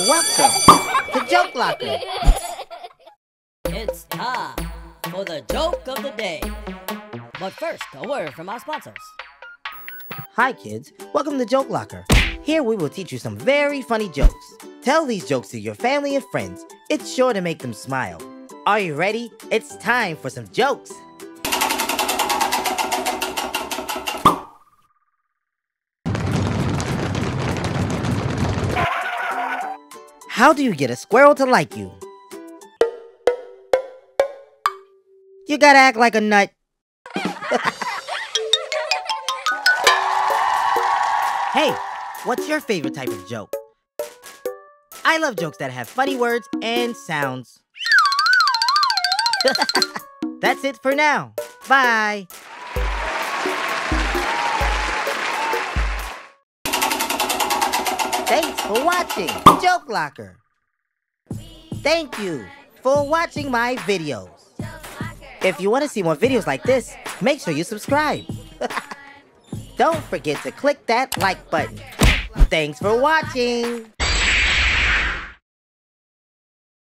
Welcome to Joke Locker. It's time for the joke of the day. But first, a word from our sponsors. Hi kids, welcome to Joke Locker. Here we will teach you some very funny jokes. Tell these jokes to your family and friends. It's sure to make them smile. Are you ready? It's time for some jokes. How do you get a squirrel to like you? You gotta act like a nut. Hey, what's your favorite type of joke? I love jokes that have funny words and sounds. That's it for now. Bye. Thanks for watching Joke Locker. Thank you for watching my videos. If you want to see more videos like this, make sure you subscribe. Don't forget to click that like button. Thanks for watching.